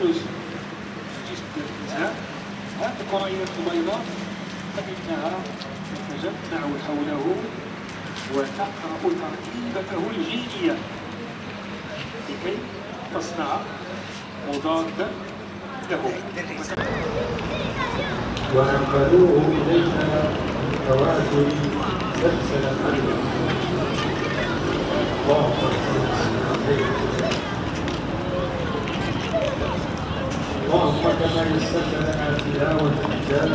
البيولوجي تجيش تديرها هاد الكريات البيضاء قدمناها وتجمع حوله وتقرأ تركيبته الجينية لكي تصنع مضادا له ونقلوه إلينا من توازن سلسلة الله كما يستمع لنا تلاوة الكتاب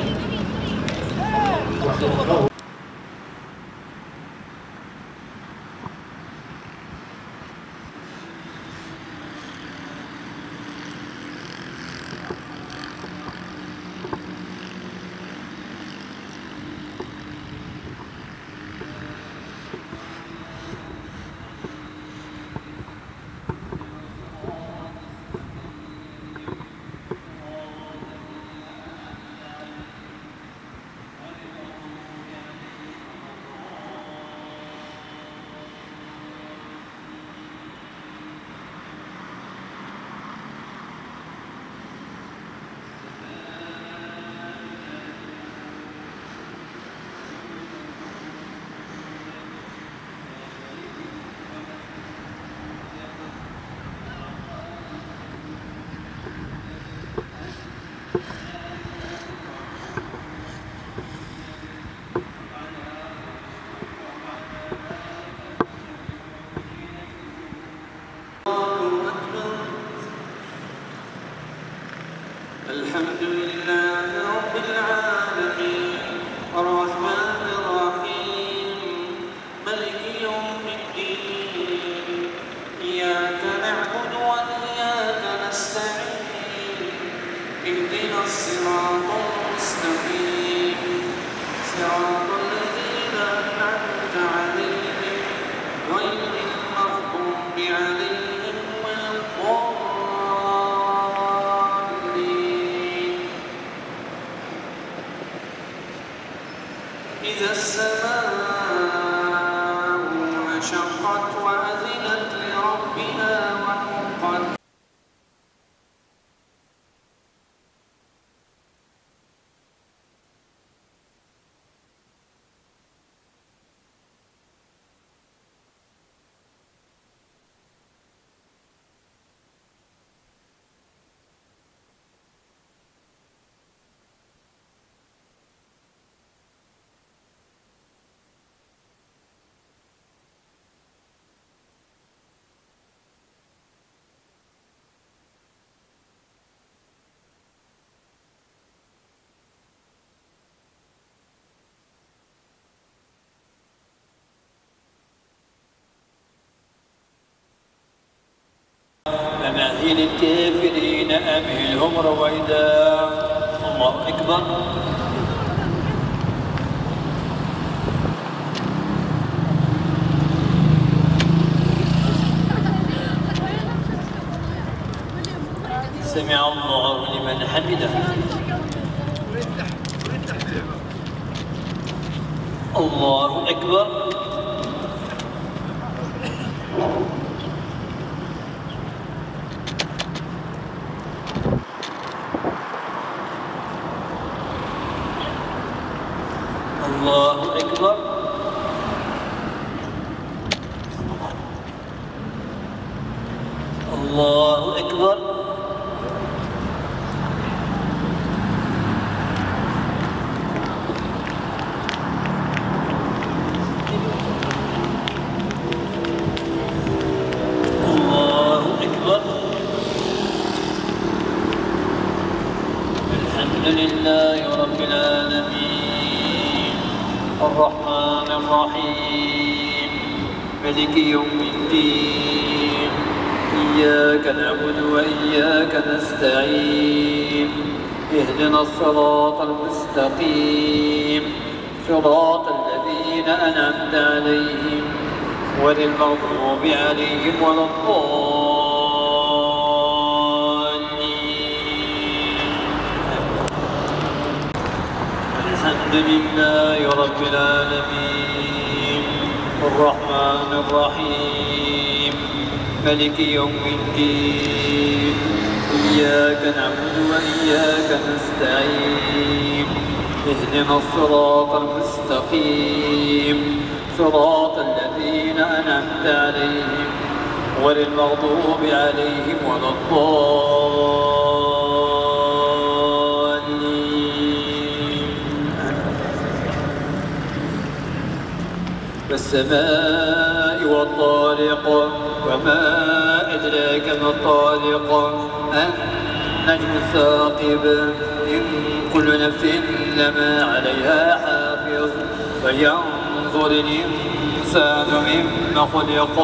وحفظه الحمد لله رب العالمين الرحمن الرحيم ملك يوم الدين إياك نعبد وإياك نستعين اهدنا الصراط المستقيم صراط الذين أنعمت عليهم غير المغضوب عليهم إذا السماء انشقت وأذنت لربها وحقت أمهل الكافرين أمهلهم رويدا. الله أكبر. سمع الله لمن حمده. الله أكبر. الله أكبر. الله أكبر. الله أكبر. الحمد لله رب العالمين الرحمن الرحيم ملك يوم الدين إياك نعبد وإياك نستعين اهدنا الصراط المستقيم صراط الذين أنعمت عليهم غير المغضوب عليهم ولا الحمد لله رب العالمين الرحمن الرحيم ملك يوم الدين إياك نعبد وإياك نستعين اهدنا الصراط المستقيم صراط الذين أنعمت عليهم غير المغضوب عليهم ولا الضالين. والسماء والطارق وما أدراك ما الطارق النجم الثاقب إن كل نفس لما عليها حافظ فلينظر الإنسان مما خلق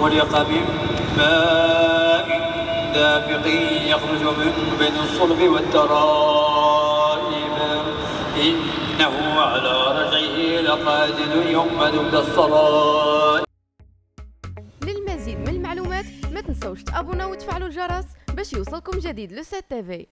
خلق من ماء دافق يخرج من بين الصلب والترائب إنه على رجعه لقادر يوم تبدى الصرائب. للمزيد من المعلومات ما تنسوش تابونا وتفعلوا الجرس باش يوصلكم جديد لو 7 تي في.